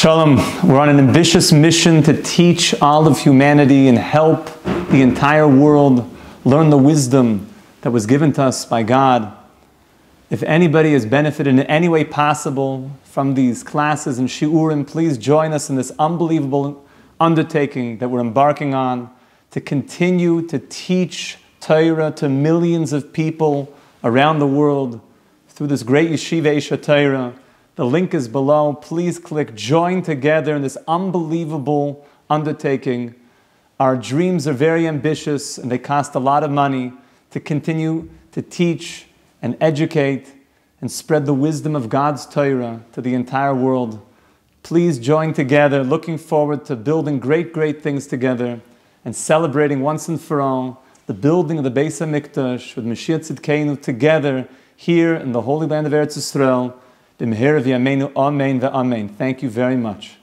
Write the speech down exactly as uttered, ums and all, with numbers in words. Shalom. We're on an ambitious mission to teach all of humanity and help the entire world learn the wisdom that was given to us by God. If anybody has benefited in any way possible from these classes in Shi'urim, please join us in this unbelievable undertaking that we're embarking on to continue to teach Torah to millions of people around the world through this great Yeshiva Aish HaTorah. The link is below. Please click join together in this unbelievable undertaking. Our dreams are very ambitious and they cost a lot of money to continue to teach and educate and spread the wisdom of God's Torah to the entire world. Please join together. Looking forward to building great, great things together and celebrating once and for all the building of the Beis HaMikdosh with Mashiach Tzidkeinu together here in the Holy Land of Eretz Yisrael. Amen. Amen. Thank you very much.